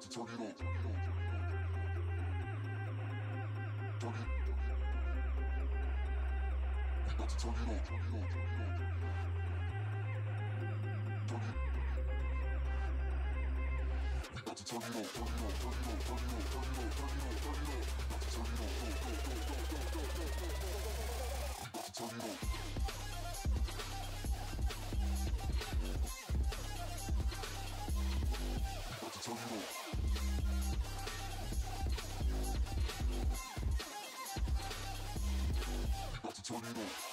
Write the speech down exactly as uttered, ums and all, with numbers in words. about to turn it up. Turn it. We about to turn it up. Turn it. We about to turn it up. Turn it up. Turn it up. Turn it up. Turn it up. About to turn it up. We about to turn it up. Turn it up. About to turn it up.